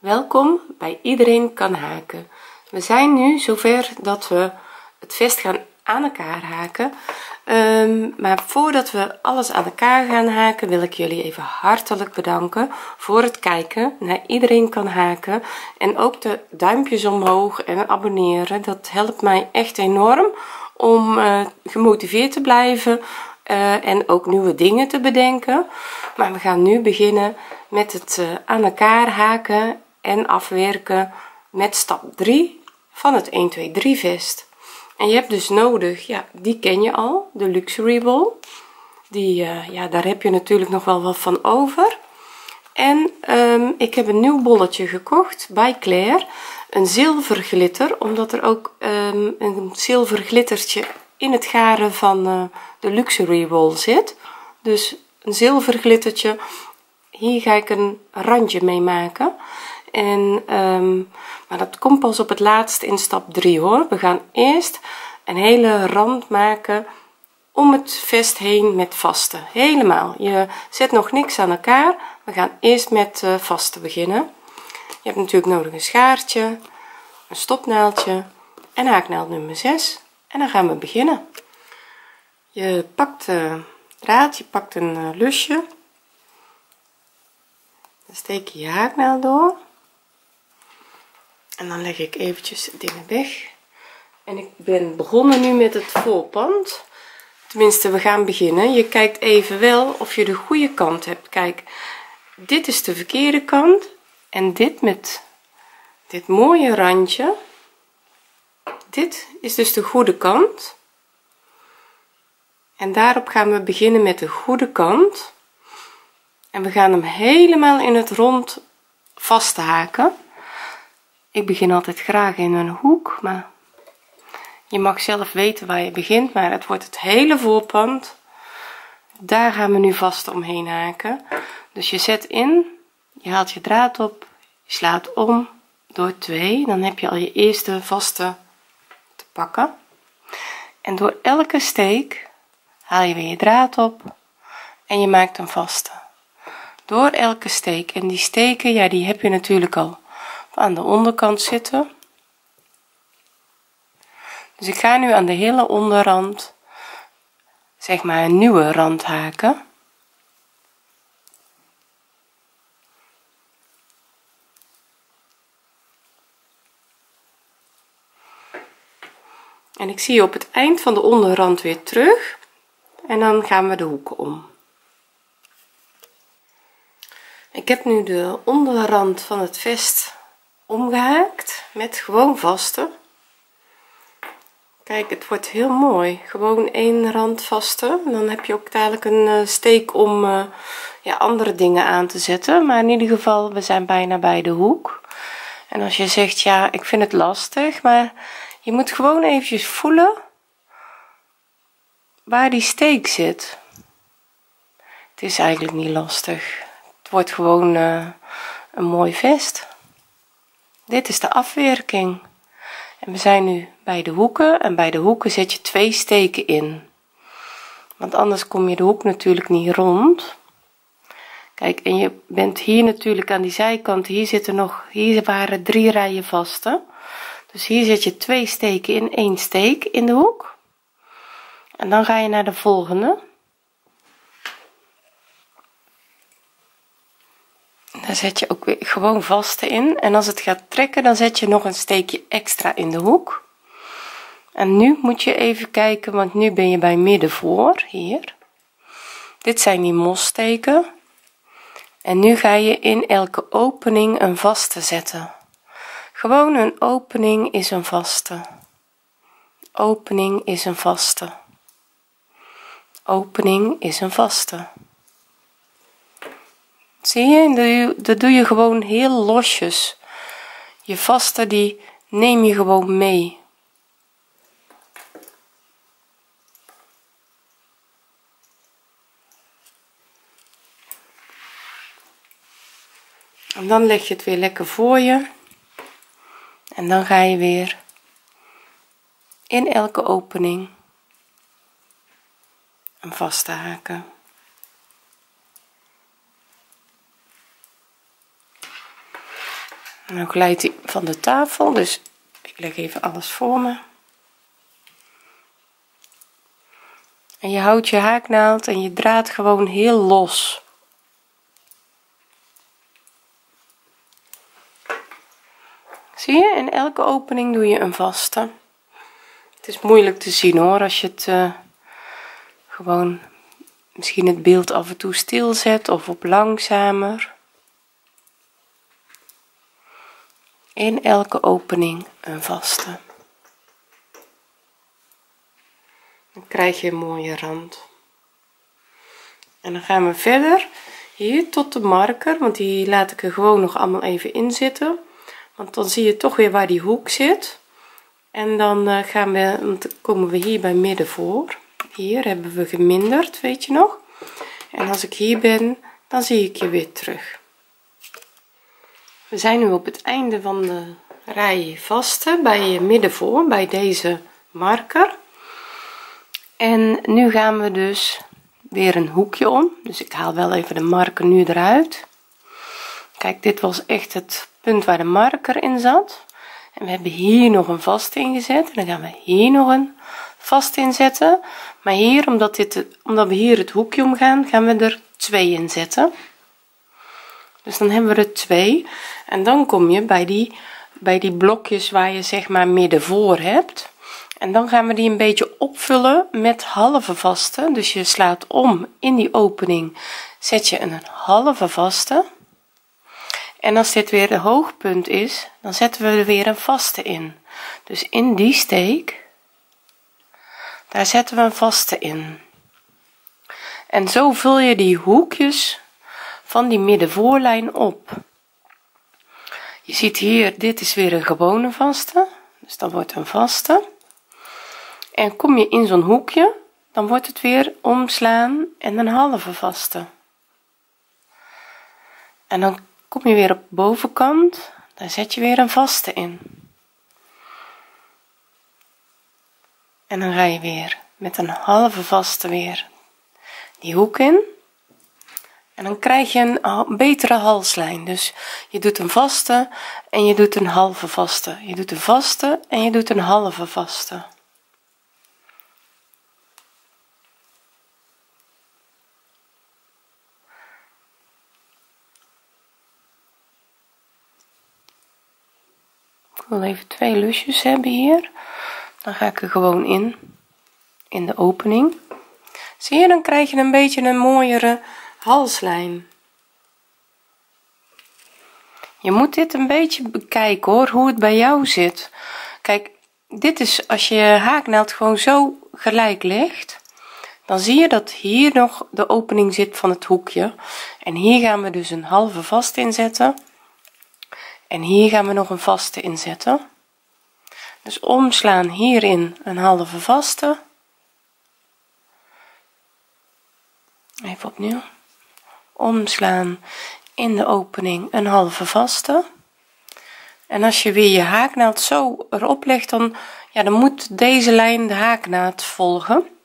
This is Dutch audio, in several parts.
Welkom bij Iedereen kan haken. We zijn nu zover dat we het vest gaan aan elkaar haken. Maar voordat we alles aan elkaar gaan haken, wil ik jullie even hartelijk bedanken voor het kijken naar Iedereen kan haken. En ook de duimpjes omhoog en abonneren. Dat helpt mij echt enorm om gemotiveerd te blijven en ook nieuwe dingen te bedenken. Maar we gaan nu beginnen met het aan elkaar haken en afwerken met stap 3 van het 123 vest. En je hebt dus nodig, ja, die ken je al, de luxury bol, die ja, daar heb je natuurlijk nog wel wat van over. En ik heb een nieuw bolletje gekocht bij Claire, een zilver glitter, omdat er ook een zilver glittertje in het garen van de luxury bol zit. Dus een zilver glittertje, hier ga ik een randje mee maken. En maar dat komt pas op het laatst in stap 3 hoor. We gaan eerst een hele rand maken om het vest heen met vaste. Helemaal, je zet nog niks aan elkaar. We gaan eerst met vaste beginnen. Je hebt natuurlijk nodig een schaartje, een stopnaaldje en haaknaald nummer 6. En dan gaan we beginnen. Je pakt draad, je pakt een lusje, dan steek je je haaknaald door. En dan leg ik eventjes dingen weg. En ik ben begonnen nu met het voorpand. Tenminste, we gaan beginnen. Je kijkt even wel of je de goede kant hebt. Kijk, dit is de verkeerde kant. En dit met dit mooie randje. Dit is dus de goede kant. En daarop gaan we beginnen met de goede kant. En we gaan hem helemaal in het rond vasthaken. Ik begin altijd graag in een hoek, maar je mag zelf weten waar je begint, maar het wordt het hele voorpand. Daar gaan we nu vast omheen haken. Dus je zet in, je haalt je draad op, je slaat om door 2, dan heb je al je eerste vaste te pakken. En door elke steek haal je weer je draad op en je maakt een vaste. Door elke steek, en die steken, ja, die heb je natuurlijk al aan de onderkant zitten, dus ik ga nu aan de hele onderrand, zeg maar, een nieuwe rand haken. En ik zie je op het eind van de onderrand weer terug en dan gaan we de hoeken om. Ik heb nu de onderrand van het vest omgehaakt met gewoon vaste. Kijk, het wordt heel mooi, gewoon één rand vaste. Dan heb je ook dadelijk een steek om ja, andere dingen aan te zetten. Maar in ieder geval, we zijn bijna bij de hoek. En als je zegt, ja, ik vind het lastig, maar je moet gewoon eventjes voelen waar die steek zit. Het is eigenlijk niet lastig, het wordt gewoon een mooi vest. Dit is de afwerking en we zijn nu bij de hoeken, en bij de hoeken zet je 2 steken in, want anders kom je de hoek natuurlijk niet rond. Kijk, en je bent hier natuurlijk aan die zijkant, hier zitten nog, hier waren 3 rijen vaste, dus hier zet je 2 steken in, 1 steek in de hoek en dan ga je naar de volgende. Daar zet je ook weer gewoon vaste in, en als het gaat trekken dan zet je nog een steekje extra in de hoek. En nu moet je even kijken, want nu ben je bij midden voor hier. Dit zijn die mossteken en nu ga je in elke opening een vaste zetten. Gewoon een opening is een vaste. Opening is een vaste. Opening is een vaste. Zie je, dat doe je gewoon heel losjes. Je vaste die neem je gewoon mee. En dan leg je het weer lekker voor je. En dan ga je weer in elke opening een vaste haken. En ook glijdt hij van de tafel, dus ik leg even alles voor me. En je houdt je haaknaald en je draad gewoon heel los. Zie je, in elke opening doe je een vaste. Het is moeilijk te zien hoor, als je het gewoon misschien het beeld af en toe stilzet of op langzamer. In elke opening een vaste. Dan krijg je een mooie rand. En dan gaan we verder hier tot de marker, want die laat ik er gewoon nog allemaal even in zitten. Want dan zie je toch weer waar die hoek zit. En dan gaan we, want komen we hier bij midden voor. Hier hebben we geminderd, weet je nog. En als ik hier ben, dan zie ik je weer terug. We zijn nu op het einde van de rij vaste, bij midden voor, bij deze marker. En nu gaan we dus weer een hoekje om. Dus ik haal wel even de marker nu eruit. Kijk, dit was echt het punt waar de marker in zat. En we hebben hier nog een vast ingezet. En dan gaan we hier nog een vast inzetten. Maar hier, omdat we hier het hoekje omgaan, gaan we er 2 in zetten. Dus dan hebben we er 2. En dan kom je bij die blokjes waar je zeg maar midden voor hebt. En dan gaan we die een beetje opvullen met halve vaste. Dus je slaat om in die opening, zet je een halve vaste. En als dit weer een hoogpunt is, dan zetten we er weer een vaste in. Dus in die steek, daar zetten we een vaste in. En zo vul je die hoekjes van die middenvoorlijn op. Je ziet hier, dit is weer een gewone vaste. Dus dat wordt een vaste. En kom je in zo'n hoekje, dan wordt het weer omslaan en een halve vaste. En dan kom je weer op de bovenkant, daar zet je weer een vaste in. En dan ga je weer met een halve vaste weer die hoek in. En dan krijg je een betere halslijn. Dus je doet een vaste en je doet een halve vaste. Je doet een vaste en je doet een halve vaste. Ik wil even 2 lusjes hebben hier. Dan ga ik er gewoon in de opening. Zie je, dan krijg je een beetje een mooiere halslijn. Je moet dit een beetje bekijken hoor, hoe het bij jou zit. Kijk, dit is als je haaknaald gewoon zo gelijk legt, dan zie je dat hier nog de opening zit van het hoekje. En hier gaan we dus een halve vast inzetten. En hier gaan we nog een vaste inzetten. Dus omslaan hierin een halve vaste. Even opnieuw. Omslaan in de opening een halve vaste. En als je weer je haaknaald zo erop legt, dan moet deze lijn de haaknaald volgen.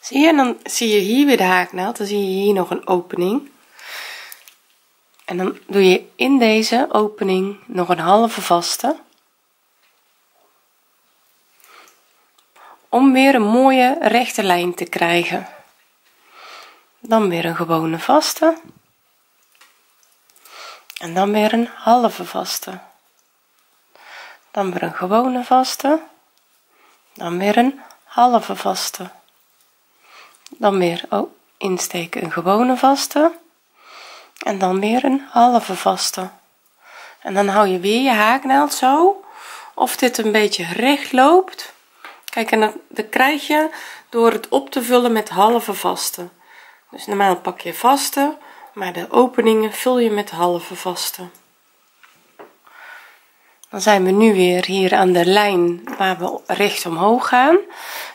Zie je? En dan zie je hier weer de haaknaald. Dan zie je hier nog een opening. En dan doe je in deze opening nog een halve vaste. Om weer een mooie rechte lijn te krijgen. Dan weer een gewone vaste. En dan weer een halve vaste. Dan weer een gewone vaste. Dan weer een halve vaste. Dan weer, oh, insteken een gewone vaste. En dan weer een halve vaste. En dan hou je weer je haaknaald zo. Of dit een beetje recht loopt. Kijk, en dat krijg je door het op te vullen met halve vaste. Dus normaal pak je vaste, maar de openingen vul je met halve vaste. Dan zijn we nu weer hier aan de lijn waar we recht omhoog gaan.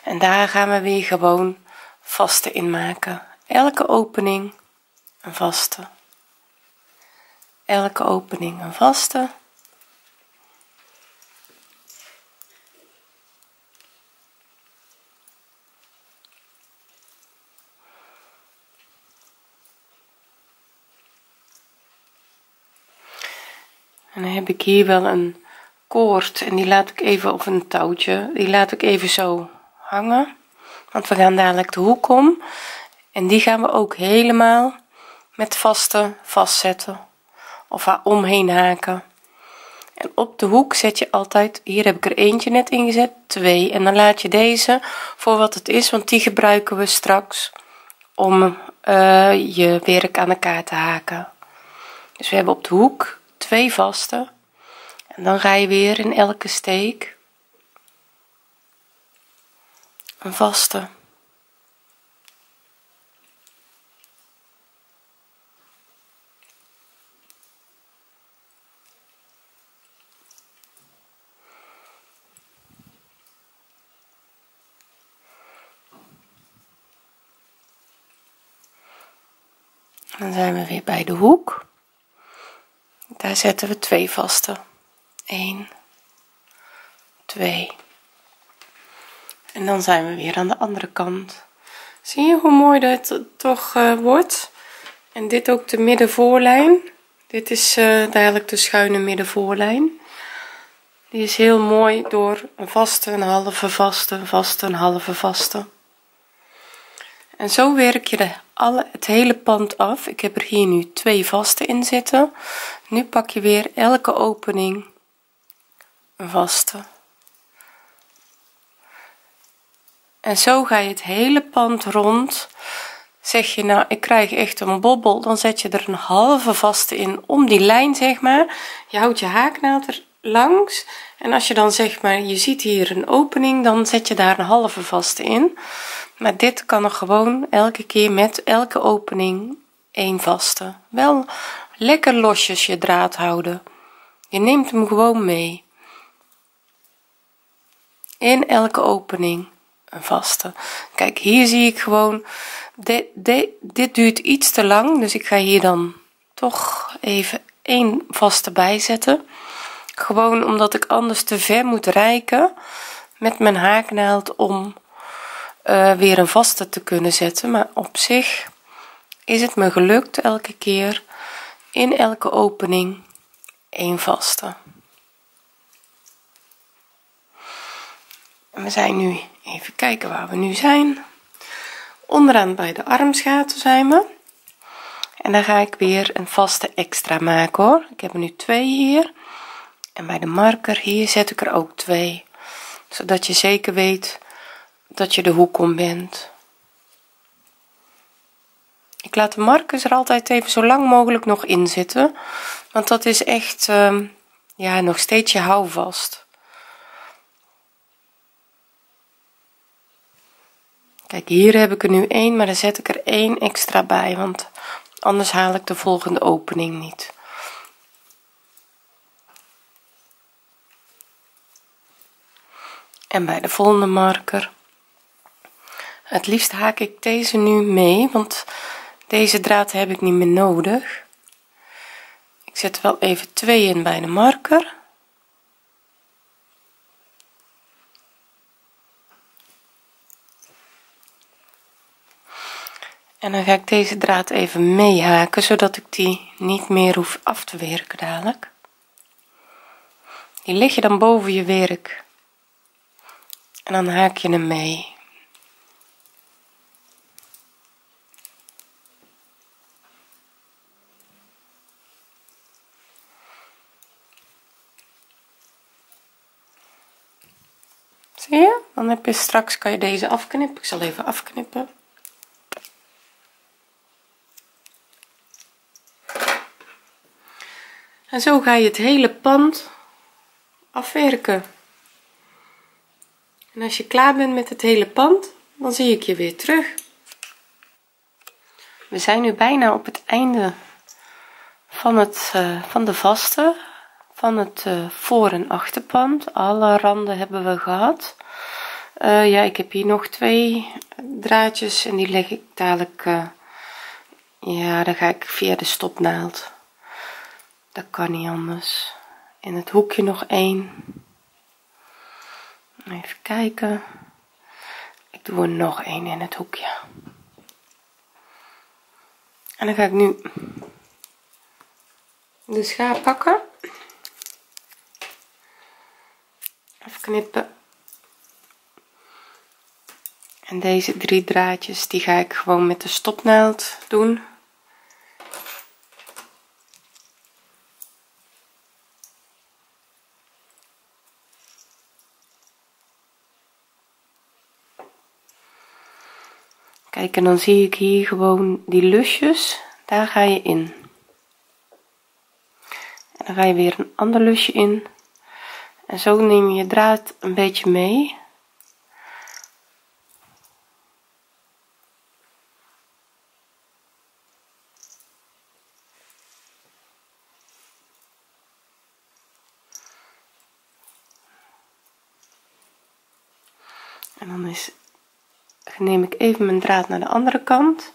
En daar gaan we weer gewoon vaste in maken. Elke opening een vaste. Elke opening een vaste. En dan heb ik hier wel een koord en die laat ik even, of een touwtje, die laat ik even zo hangen, want we gaan dadelijk de hoek om en die gaan we ook helemaal met vaste vastzetten of haar omheen haken. En op de hoek zet je altijd, hier heb ik er eentje net ingezet, twee, en dan laat je deze voor wat het is, want die gebruiken we straks om je werk aan elkaar te haken. Dus we hebben op de hoek twee vaste en dan ga je weer in elke steek een vaste. Dan zijn we weer bij de hoek, daar zetten we twee vaste, 1, 2, en dan zijn we weer aan de andere kant. Zie je hoe mooi dat toch wordt? En dit ook de middenvoorlijn, dit is dadelijk de schuine middenvoorlijn, die is heel mooi door een vaste, een halve vaste, een vaste, een halve vaste. En zo werk je het hele pand af. Ik heb er hier nu twee vaste in zitten. Nu pak je weer elke opening een vaste. En zo ga je het hele pand rond. Zeg je nou, ik krijg echt een bobbel, dan zet je er een halve vaste in om die lijn, zeg maar. Je houdt je haaknaald er langs. En als je dan, zeg maar, je ziet hier een opening, dan zet je daar een halve vaste in. Maar dit kan er gewoon elke keer met elke opening één vaste. Wel lekker losjes je draad houden. Je neemt hem gewoon mee. In elke opening een vaste. Kijk, hier zie ik gewoon, dit duurt iets te lang. Dus ik ga hier dan toch even één vaste bijzetten. Gewoon omdat ik anders te ver moet reiken met mijn haaknaald om weer een vaste te kunnen zetten. Maar op zich is het me gelukt elke keer in elke opening één vaste. En we zijn nu, even kijken waar we nu zijn, onderaan bij de armsgaten zijn we. En dan ga ik weer een vaste extra maken, hoor. Ik heb er nu twee hier en bij de marker hier zet ik er ook twee, zodat je zeker weet dat je de hoek om bent. Ik laat de markers er altijd even zo lang mogelijk nog in zitten, want dat is echt ja, nog steeds je houvast. Kijk, hier heb ik er nu één, maar dan zet ik er één extra bij, want anders haal ik de volgende opening niet. En bij de volgende marker, het liefst haak ik deze nu mee, want deze draad heb ik niet meer nodig. Ik zet wel even twee in bij de marker. En dan ga ik deze draad even mee haken, zodat ik die niet meer hoef af te werken dadelijk. Die leg je dan boven je werk. En dan haak je hem mee. Zie je? Dan heb je straks, kan je deze afknippen. Ik zal even afknippen. En zo ga je het hele pand afwerken. En als je klaar bent met het hele pand, dan zie ik je weer terug. We zijn nu bijna op het einde van de vaste, van het voor- en achterpand. Alle randen hebben we gehad. Ja, ik heb hier nog twee draadjes en die leg ik dadelijk, ja, dan ga ik via de stopnaald. Dat kan niet anders. In het hoekje nog één. Even kijken, ik doe er nog één in het hoekje. En dan ga ik nu de schaar pakken knippen. En deze drie draadjes die ga ik gewoon met de stopnaald doen. Kijk, en dan zie ik hier gewoon die lusjes, daar ga je in. En dan ga je weer een ander lusje in. En zo neem je draad een beetje mee. En dan neem ik even mijn draad naar de andere kant.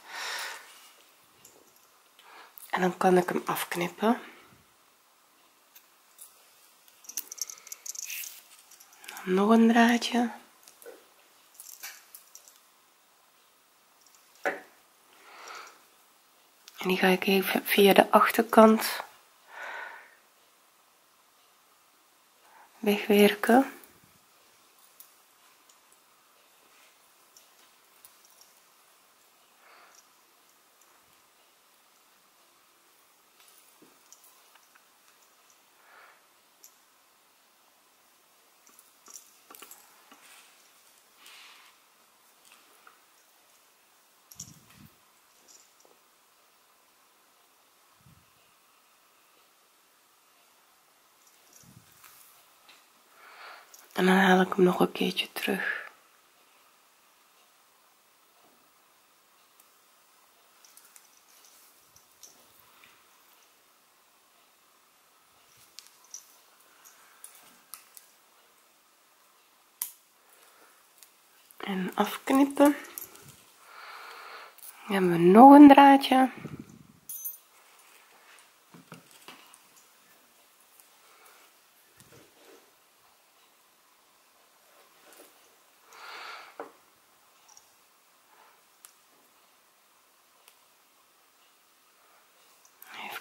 En dan kan ik hem afknippen. Dan nog een draadje. En die ga ik even via de achterkant wegwerken. En dan haal ik hem nog een keertje terug. En afknippen. Dan hebben we nog een draadje.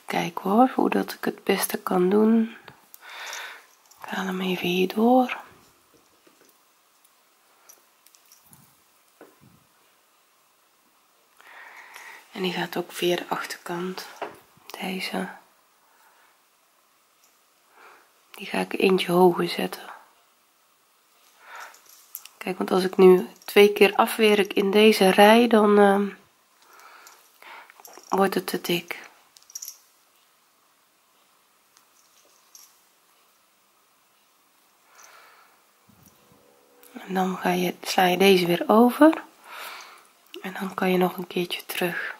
Kijken hoor, hoe dat ik het beste kan doen. Ik haal hem even hierdoor. En die gaat ook via de achterkant. Deze. Die ga ik eentje hoger zetten. Kijk, want als ik nu twee keer afwerk in deze rij, dan wordt het te dik. En dan sla je deze weer over. En dan kan je nog een keertje terug.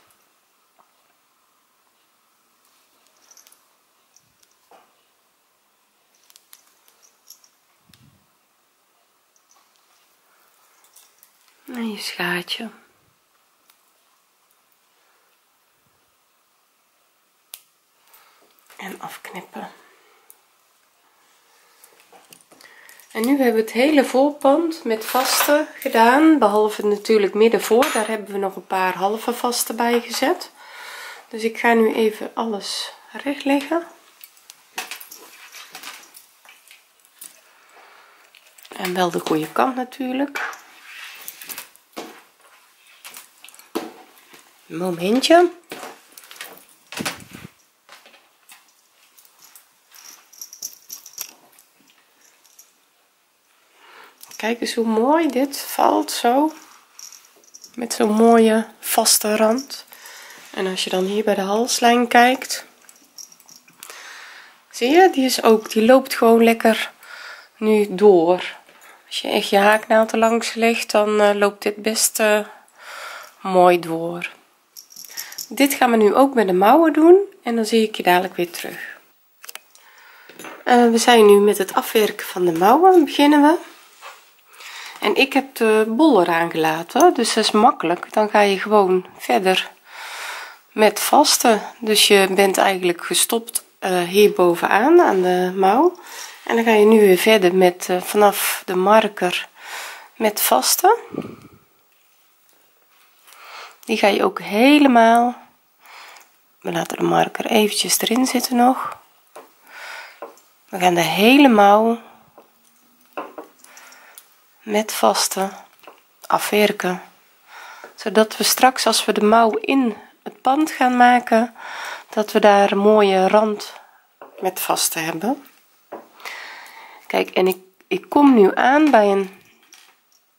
En je schaartje. En afknippen. En nu hebben we het hele voorpand met vasten gedaan, behalve natuurlijk middenvoor, daar hebben we nog een paar halve vasten bij gezet. Dus ik ga nu even alles recht leggen. En wel de goede kant natuurlijk. Een momentje. Kijk eens hoe mooi dit valt zo. Met zo'n mooie vaste rand. En als je dan hier bij de halslijn kijkt. Zie je, die loopt gewoon lekker nu door. Als je echt je haaknaald langs legt, dan loopt dit best mooi door. Dit gaan we nu ook met de mouwen doen. En dan zie ik je dadelijk weer terug. We zijn nu met het afwerken van de mouwen. Beginnen we. En ik heb de bol eraan gelaten, dus dat is makkelijk. Dan ga je gewoon verder met vasten. Dus je bent eigenlijk gestopt hier bovenaan aan de mouw. En dan ga je nu weer verder met vanaf de marker met vasten. Die ga je ook helemaal, we laten de marker eventjes erin zitten nog. We gaan de hele mouw met vaste afwerken, zodat we straks als we de mouw in het pand gaan maken, dat we daar een mooie rand met vaste hebben. Kijk, en ik kom nu aan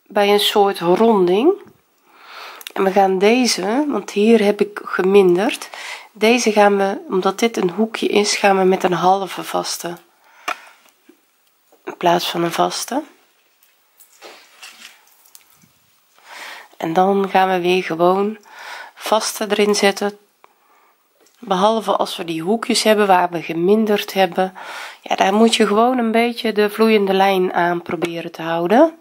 bij een soort ronding en we gaan deze, want hier heb ik geminderd, deze gaan we, omdat dit een hoekje is, gaan we met een halve vaste in plaats van een vaste. En dan gaan we weer gewoon vaste erin zetten, behalve als we die hoekjes hebben waar we geminderd hebben. Ja, daar moet je gewoon een beetje de vloeiende lijn aan proberen te houden.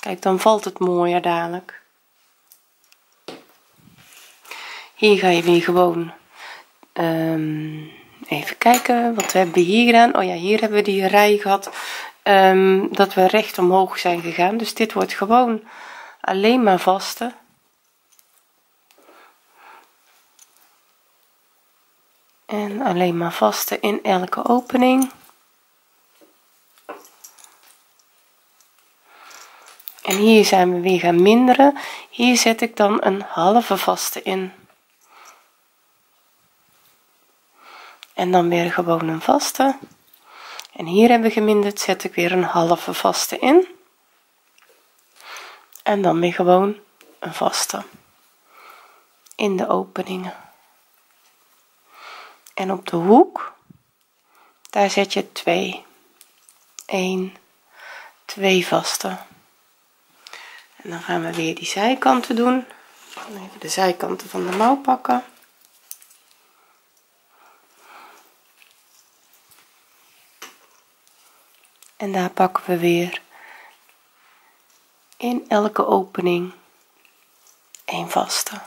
Kijk, dan valt het mooier dadelijk. Hier ga je weer gewoon even kijken wat we hebben hier gedaan. Oh ja, hier hebben we die rij gehad dat we recht omhoog zijn gegaan, dus dit wordt gewoon alleen maar vaste. En alleen maar vaste in elke opening. En hier zijn we weer gaan minderen. Hier zet ik dan een halve vaste in. En dan weer gewoon een vaste. En hier hebben we geminderd, zet ik weer een halve vaste in. En dan weer gewoon een vaste. In de openingen. En op de hoek, daar zet je 2 vaste. En dan gaan we weer die zijkanten doen. Even de zijkanten van de mouw pakken. En daar pakken we weer in elke opening 1 vaste.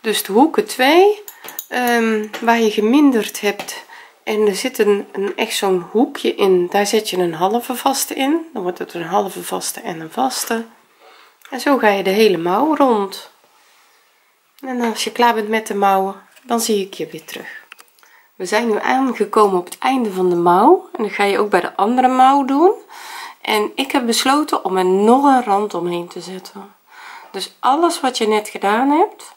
Dus de hoeken 2, waar je geminderd hebt en er zit een echt zo'n hoekje in, daar zet je een halve vaste in, dan wordt het een halve vaste en een vaste. En zo ga je de hele mouw rond. En als je klaar bent met de mouwen, dan zie ik je weer terug. We zijn nu aangekomen op het einde van de mouw en dat ga je ook bij de andere mouw doen. En ik heb besloten om er nog een rand omheen te zetten. Dus alles wat je net gedaan hebt,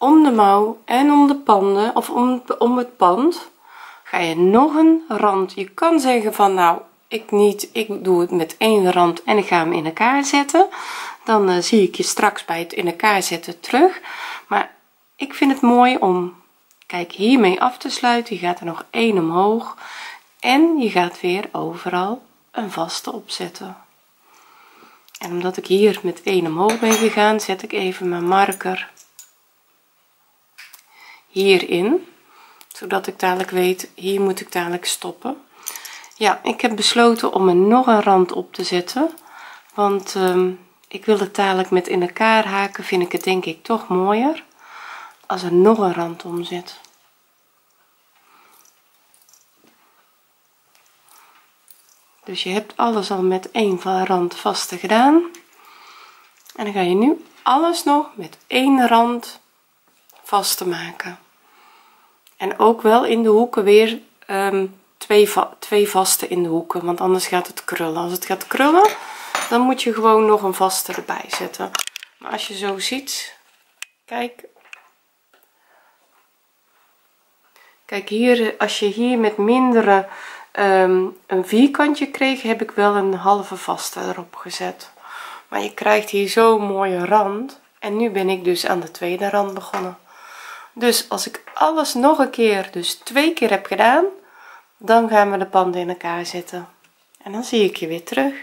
om de mouw en om de panden of om het pand, ga je nog een rand. Je kan zeggen van nou, ik doe het met 1 rand en ik ga hem in elkaar zetten. Dan zie ik je straks bij het in elkaar zetten terug. Maar ik vind het mooi om, kijk, hiermee af te sluiten. Je gaat er nog 1 omhoog en je gaat weer overal een vaste opzetten. En omdat ik hier met 1 omhoog ben gegaan, zet ik even mijn marker hierin, zodat ik dadelijk weet, hier moet ik dadelijk stoppen. Ja, ik heb besloten om er nog een rand op te zetten, want ik wil het dadelijk met in elkaar haken, vind ik het denk ik toch mooier als er nog een rand om zit. Dus je hebt alles al met 1 rand vaste gedaan en dan ga je nu alles nog met 1 rand vast te maken. En ook wel in de hoeken weer 2 vaste in de hoeken, want anders gaat het krullen. Als het gaat krullen, dan moet je gewoon nog een vaste erbij zetten. Maar als je zo ziet, kijk hier, als je hier met mindere een vierkantje kreeg, heb ik wel een halve vaste erop gezet. Maar je krijgt hier zo'n mooie rand. En nu ben ik dus aan de tweede rand begonnen. Dus als ik alles nog een keer, dus 2 keer heb gedaan, dan gaan we de panden in elkaar zetten. En dan zie ik je weer terug.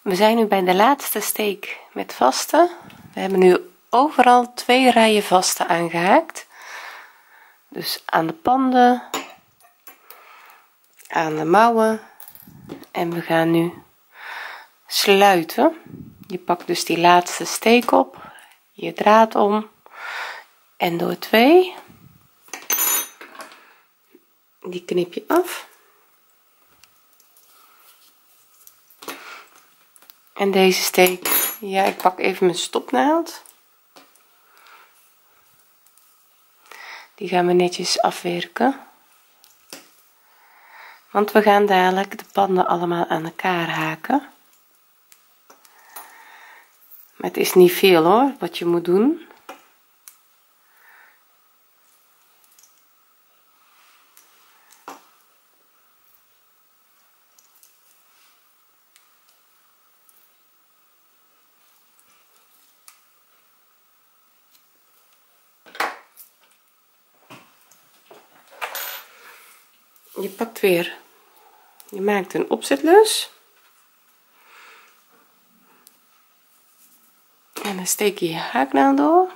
We zijn nu bij de laatste steek met vaste. We hebben nu overal 2 rijen vaste aangehaakt. Dus aan de panden, aan de mouwen. En we gaan nu sluiten. Je pakt dus die laatste steek op, je draad om en door 2. Die knip je af. En deze steek, ja, ik pak even mijn stopnaald. Die gaan we netjes afwerken. Want we gaan dadelijk de panden allemaal aan elkaar haken. Maar het is niet veel hoor, wat je moet doen. Je pakt weer, je maakt een opzetlus en dan steek je je haaknaald door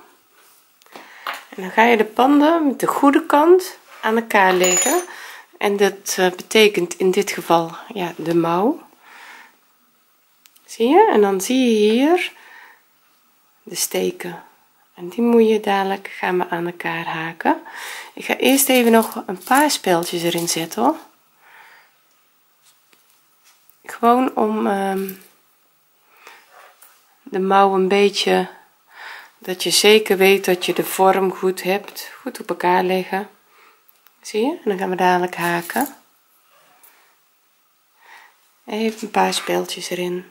en dan ga je de panden met de goede kant aan elkaar leggen. En dat betekent in dit geval ja, de mouw, zie je? En dan zie je hier de steken en die moet je dadelijk gaan we aan elkaar haken. Ik ga eerst even nog een paar speldjes erin zetten hoor. Gewoon om de mouw een beetje, dat je zeker weet dat je de vorm goed hebt, goed op elkaar leggen, zie je? En dan gaan we dadelijk haken. Even een paar speldjes erin.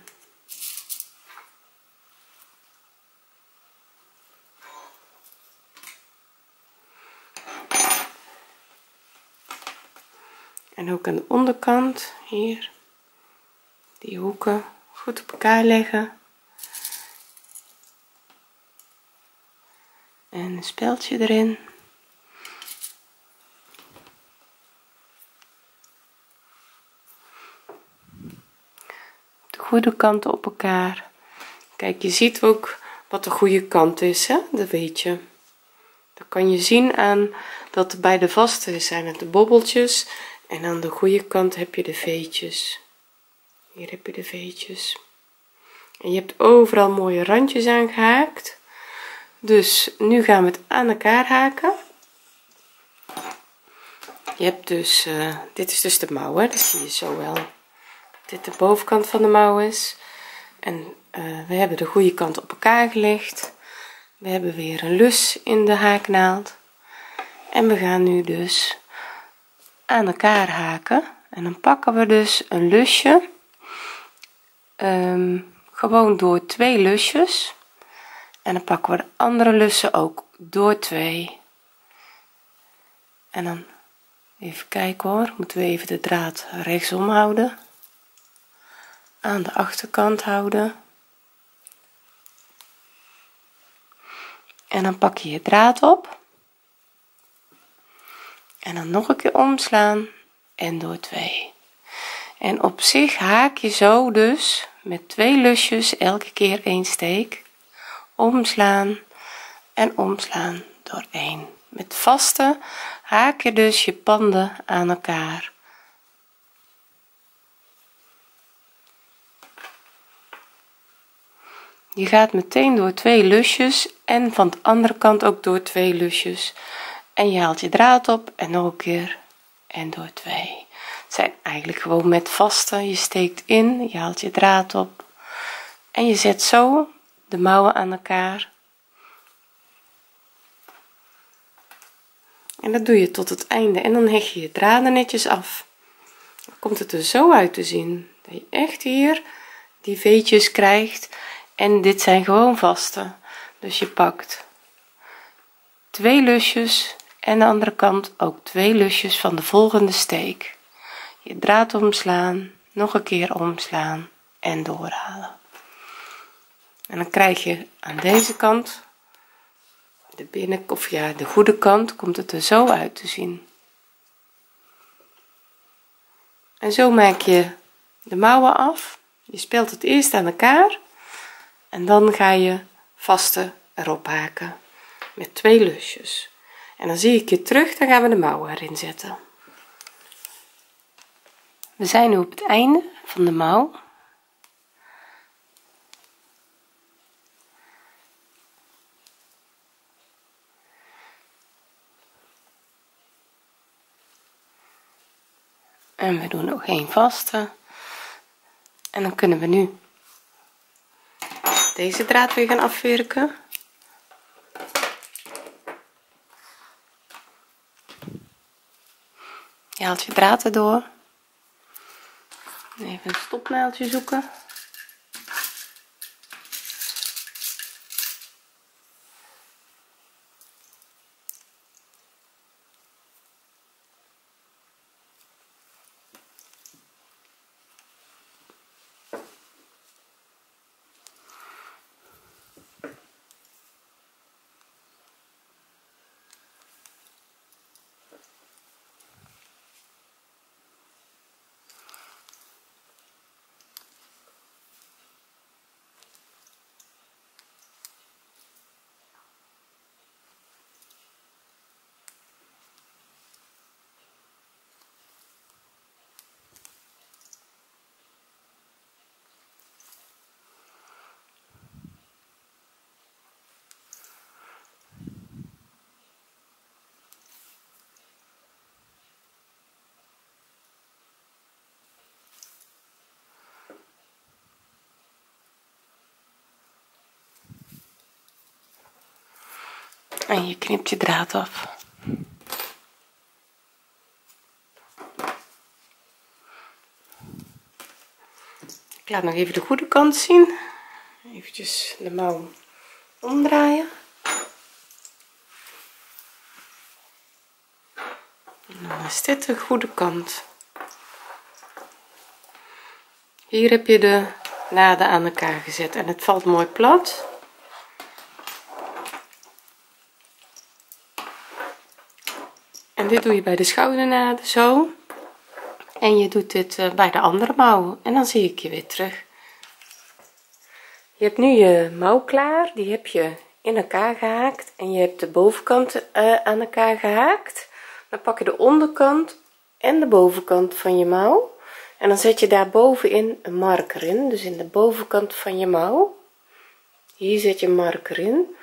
En ook aan de onderkant, hier, die hoeken goed op elkaar leggen. En een speldje erin. De goede kanten op elkaar. Kijk, je ziet ook wat de goede kant is, hè? Dat weet je. Dat kan je zien aan dat bij de vaste zijn het de bobbeltjes. En aan de goede kant heb je de veetjes. Hier heb je de veetjes. En je hebt overal mooie randjes aan gehaakt. Dus nu gaan we het aan elkaar haken. Je hebt dus, dit is dus de mouw, hè? Dat zie je zo wel. Dit de bovenkant van de mouw is. En we hebben de goede kant op elkaar gelegd. We hebben weer een lus in de haaknaald. En we gaan nu dus aan elkaar haken en dan pakken we dus een lusje, gewoon door twee lusjes en dan pakken we de andere lussen ook door twee en dan even kijken hoor, moeten we even de draad rechtsom houden, aan de achterkant houden en dan pak je je draad op. En dan nog een keer omslaan en door twee. En op zich haak je zo dus met twee lusjes elke keer één steek. Omslaan en omslaan door één. Met vaste haak je dus je panden aan elkaar. Je gaat meteen door twee lusjes en van de andere kant ook door twee lusjes. En je haalt je draad op en nog een keer en door twee. Het zijn eigenlijk gewoon met vaste, je steekt in, je haalt je draad op en je zet zo de mouwen aan elkaar en dat doe je tot het einde en dan heg je je draden netjes af. Dan komt het er zo uit te zien dat je echt hier die veetjes krijgt en dit zijn gewoon vaste, dus je pakt twee lusjes en de andere kant ook twee lusjes van de volgende steek, je draad omslaan, nog een keer omslaan en doorhalen en dan krijg je aan deze kant de binnenkant, of ja de goede kant, komt het er zo uit te zien en zo maak je de mouwen af. Je speelt het eerst aan elkaar en dan ga je vaste erop haken met twee lusjes en dan zie ik je terug, dan gaan we de mouwen erin zetten. We zijn nu op het einde van de mouw en we doen nog één vaste en dan kunnen we nu deze draad weer gaan afwerken. Je haalt je draad erdoor. Even een stopnaaldje zoeken. En je knipt je draad af. Ik laat nog even de goede kant zien. Eventjes de mouw omdraaien. En dan is dit de goede kant. Hier heb je de naden aan elkaar gezet en het valt mooi plat. En dit doe je bij de schoudernaden zo. En je doet dit bij de andere mouw. En dan zie ik je weer terug. Je hebt nu je mouw klaar. Die heb je in elkaar gehaakt. En je hebt de bovenkant aan elkaar gehaakt. Dan pak je de onderkant en de bovenkant van je mouw. En dan zet je daar bovenin een marker in. Dus in de bovenkant van je mouw. Hier zet je een marker in.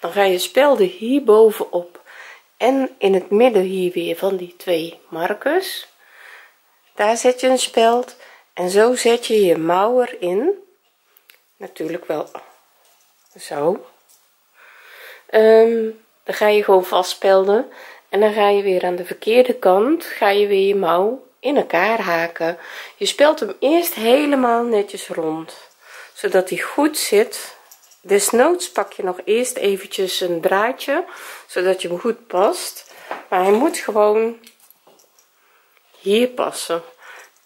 Dan ga je spelden hier bovenop. En in het midden hier weer van die twee markers. Daar zet je een speld. En zo zet je je mouw erin. Natuurlijk wel zo. Dan ga je gewoon vastspelden. En dan ga je weer aan de verkeerde kant. Ga je weer je mouw in elkaar haken. Je speldt hem eerst helemaal netjes rond. Zodat hij goed zit. Desnoods pak je nog eerst eventjes een draadje, zodat je hem goed past. Maar hij moet gewoon hier passen.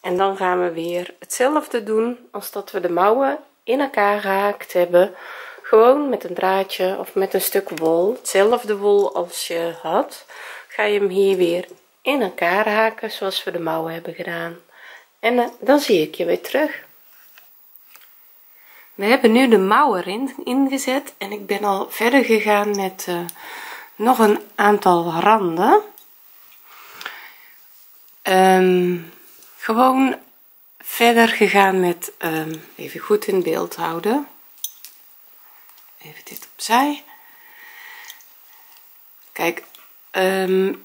En dan gaan we weer hetzelfde doen als dat we de mouwen in elkaar gehaakt hebben. Gewoon met een draadje of met een stuk wol. Hetzelfde wol als je had. Ga je hem hier weer in elkaar haken zoals we de mouwen hebben gedaan. En dan zie ik je weer terug. We hebben nu de mouw erin ingezet en ik ben al verder gegaan met nog een aantal randen. Gewoon verder gegaan met, even goed in beeld houden. Even dit opzij. Kijk,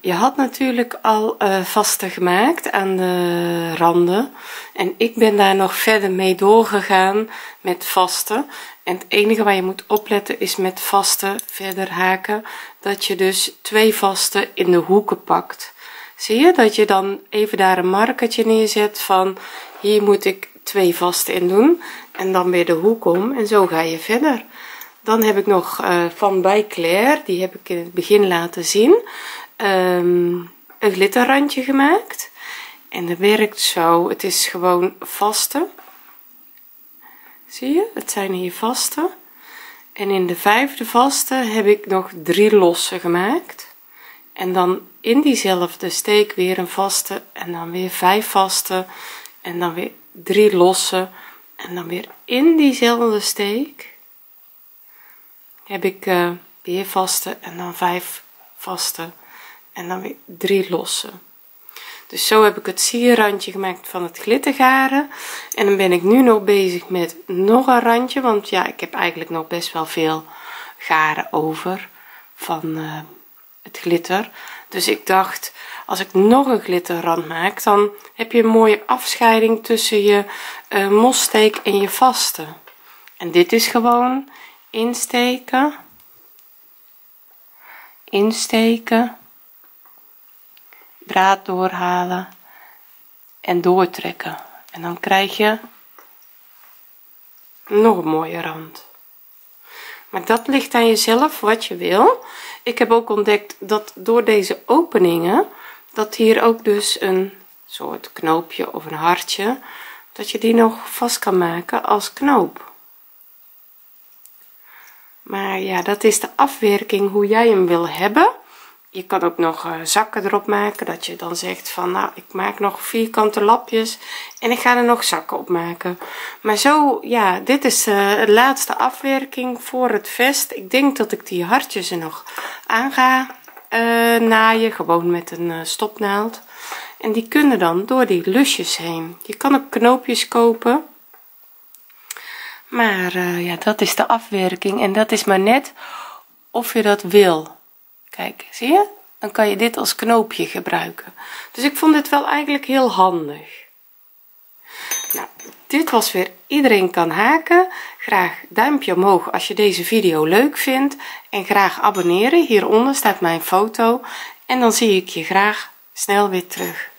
je had natuurlijk al vasten gemaakt aan de randen en ik ben daar nog verder mee doorgegaan met vasten. En het enige waar je moet opletten is met vasten verder haken, dat je dus twee vasten in de hoeken pakt. Zie je dat je dan even daar een markertje neerzet van hier moet ik twee vasten in doen en dan weer de hoek om en zo ga je verder. Dan heb ik nog van bij Claire, die heb ik in het begin laten zien, een glitterrandje gemaakt. En dat werkt zo, het is gewoon vasten. Zie je, het zijn hier vasten. En in de vijfde vaste heb ik nog 3 lossen gemaakt. En dan in diezelfde steek weer een vaste en dan weer 5 vasten. En dan weer 3 lossen en dan weer in diezelfde steek. Heb ik weer vaste en dan 5 vaste en dan weer 3 losse. Dus zo heb ik het sierrandje gemaakt van het glittergaren. En dan ben ik nu nog bezig met nog een randje, want ja, ik heb eigenlijk nog best wel veel garen over van het glitter. Dus ik dacht, als ik nog een glitterrand maak, dan heb je een mooie afscheiding tussen je mossteek en je vaste. En dit is gewoon insteken, insteken, draad doorhalen en doortrekken. En dan krijg je nog een mooie rand. Maar dat ligt aan jezelf wat je wil. Ik heb ook ontdekt dat door deze openingen, dat hier ook dus een soort knoopje of een hartje, dat je die nog vast kan maken als knoop. Maar ja, dat is de afwerking hoe jij hem wil hebben. Je kan ook nog zakken erop maken, dat je dan zegt van nou, ik maak nog vierkante lapjes en ik ga er nog zakken op maken. Maar zo, ja, dit is de laatste afwerking voor het vest. Ik denk dat ik die hartjes er nog aan ga naaien, gewoon met een stopnaald. En die kunnen dan door die lusjes heen. Je kan ook knoopjes kopen. Maar ja, dat is de afwerking en dat is maar net of je dat wil. Kijk, zie je? Dan kan je dit als knoopje gebruiken. Dus ik vond dit wel eigenlijk heel handig. Nou, dit was weer Iedereen kan haken. Graag duimpje omhoog als je deze video leuk vindt. En graag abonneren. Hieronder staat mijn foto. En dan zie ik je graag snel weer terug.